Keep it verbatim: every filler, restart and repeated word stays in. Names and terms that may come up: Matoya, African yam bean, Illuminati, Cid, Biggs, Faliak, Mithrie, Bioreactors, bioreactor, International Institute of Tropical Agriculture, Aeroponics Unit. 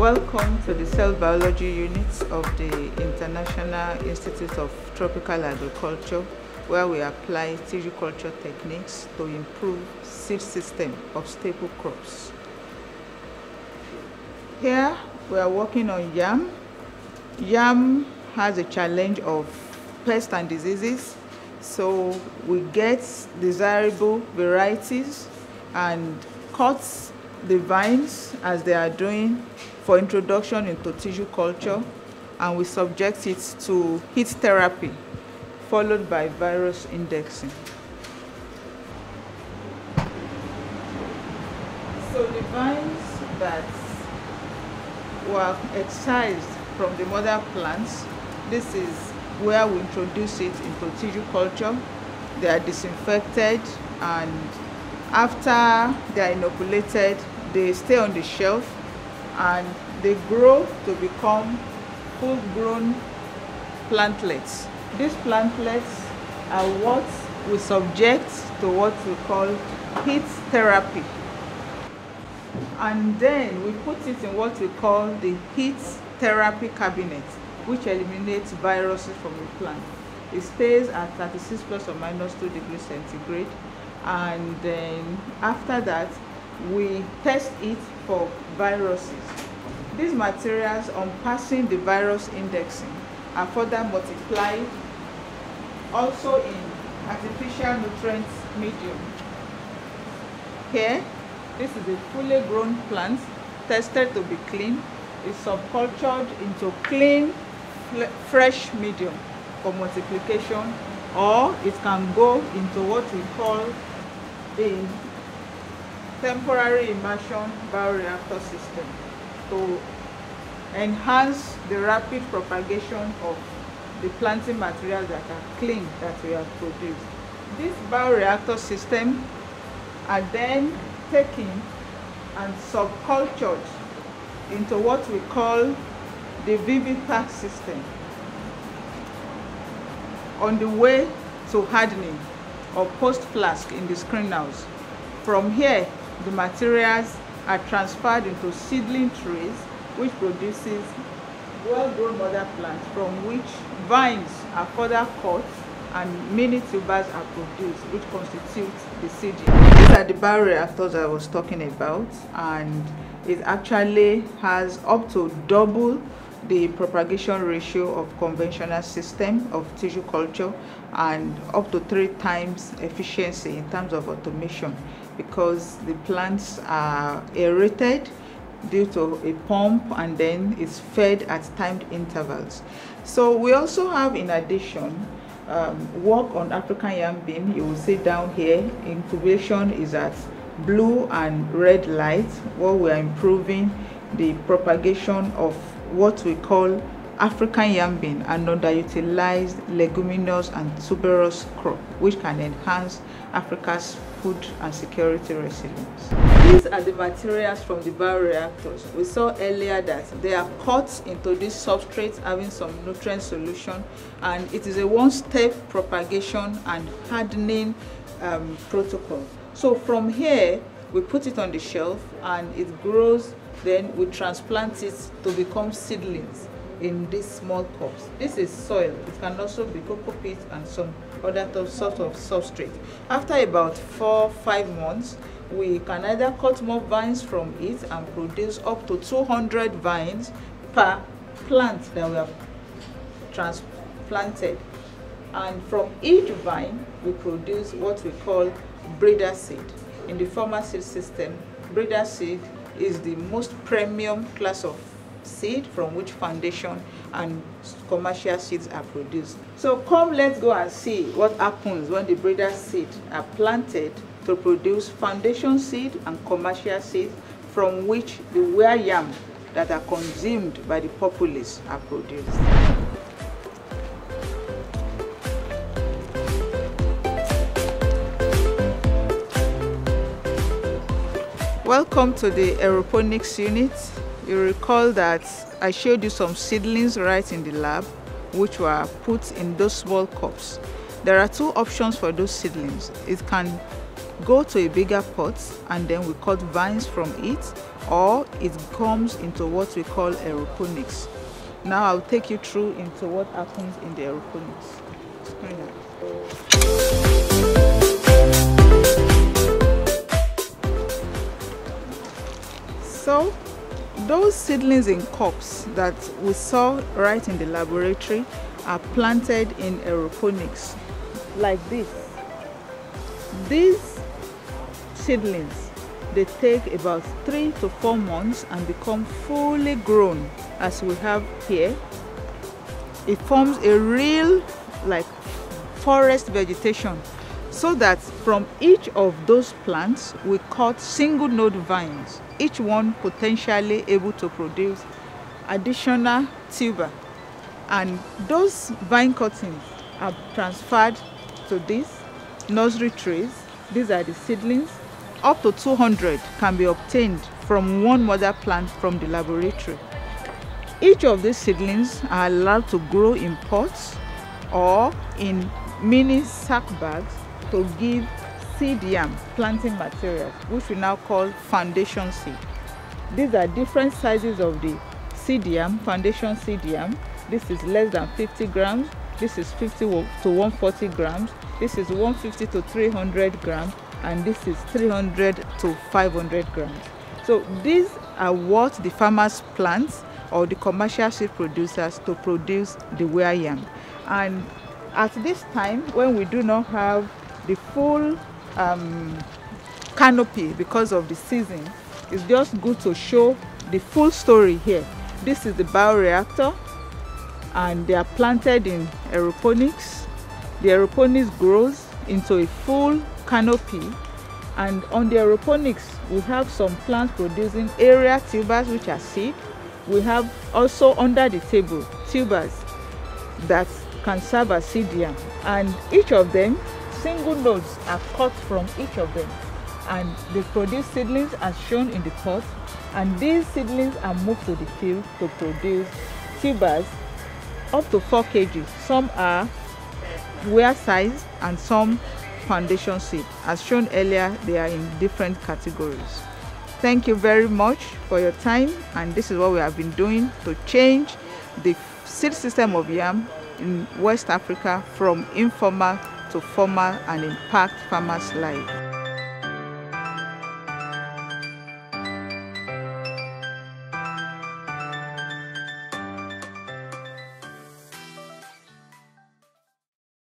Welcome to the Cell Biology Unit of the International Institute of Tropical Agriculture, where we apply tissue culture techniques to improve seed system of staple crops. Here we are working on yam. Yam has a challenge of pests and diseases, so we get desirable varieties and cuts the vines as they are doing for introduction into tissue culture, and we subject it to heat therapy followed by virus indexing. So the vines that were excised from the mother plants, this is where we introduce it into tissue culture. They are disinfected, and after they are inoculated, they stay on the shelf and they grow to become full-grown plantlets. These plantlets are what we subject to what we call heat therapy. And then we put it in what we call the heat therapy cabinet, which eliminates viruses from the plant. It stays at thirty-six plus or minus two degrees centigrade. And then after that, we test it for viruses. These materials, on passing the virus indexing, are further multiplied also in artificial nutrient medium. Here, this is a fully grown plant tested to be clean. It's subcultured into clean, fresh medium for multiplication, or it can go into what we call a temporary immersion bioreactor system to enhance the rapid propagation of the planting materials that are clean that we have produced. This bioreactor system are then taken and subcultured into what we call the V V PAC system on the way to hardening or post-flask in the screen house. From here, the materials are transferred into seedling trays, which produces well-grown mother plants from which vines are further cut and mini tubers are produced, which constitutes the seedling. These are the bioreactors I was talking about, and it actually has up to double the propagation ratio of conventional system of tissue culture and up to three times efficiency in terms of automation, because the plants are aerated due to a pump and then it's fed at timed intervals. So we also have, in addition, um, work on African yam bean. You will see down here, incubation is at blue and red light, where we are improving the propagation of what we call African yam bean, an underutilized leguminous and tuberous crop, which can enhance Africa's food and security resilience. These are the materials from the bioreactors. We saw earlier that they are cut into these substrates having some nutrient solution, and it is a one-step propagation and hardening um, protocol. So from here, we put it on the shelf and it grows. Then we transplant it to become seedlings in these small cups. This is soil. It can also be cocoa peat and some other sort of substrate. After about four, five months, we can either cut more vines from it and produce up to two hundred vines per plant that we have transplanted. And from each vine, we produce what we call breeder seed. In the former seed system, breeder seed is the most premium class of seed from which foundation and commercial seeds are produced. So come, let's go and see what happens when the breeder seed are planted to produce foundation seed and commercial seed from which the wear yam that are consumed by the populace are produced. Welcome to the Aeroponics Unit. You recall that I showed you some seedlings right in the lab, which were put in those small cups. There are two options for those seedlings. It can go to a bigger pot and then we cut vines from it, or it comes into what we call aeroponics. Now I'll take you through into what happens in the aeroponics. So those seedlings in cups that we saw right in the laboratory are planted in aeroponics like this. These seedlings, they take about three to four months and become fully grown, as we have here. It forms a real like forest vegetation, so that from each of those plants we cut single node vines, each one potentially able to produce additional tuber, and those vine cuttings are transferred to these nursery trees. These are the seedlings. Up to two hundred can be obtained from one mother plant from the laboratory. Each of these seedlings are allowed to grow in pots or in mini sack bags to give seed yam planting materials, which we now call foundation seed. These are different sizes of the seed yam, foundation seed yam. This is less than fifty grams, this is fifty to one hundred forty grams, this is one hundred fifty to three hundred grams, and this is three hundred to five hundred grams. So these are what the farmers plant or the commercial seed producers to produce the ware yam. And at this time, when we do not have the full um, canopy because of the season, it's just good to show the full story here. This is the bioreactor, and they are planted in aeroponics. The aeroponics grows into a full canopy, and on the aeroponics we have some plants producing area tubers, which are seed. We have also under the table tubers that can serve as seed yam, and each of them, single nodes are cut from each of them, and they produce seedlings as shown in the pot, and these seedlings are moved to the field to produce tubers up to four kilograms. Some are ware size and some foundation seed. As shown earlier, they are in different categories. Thank you very much for your time, and this is what we have been doing to change the seed system of yam in West Africa from informal to formal and impact farmers' lives.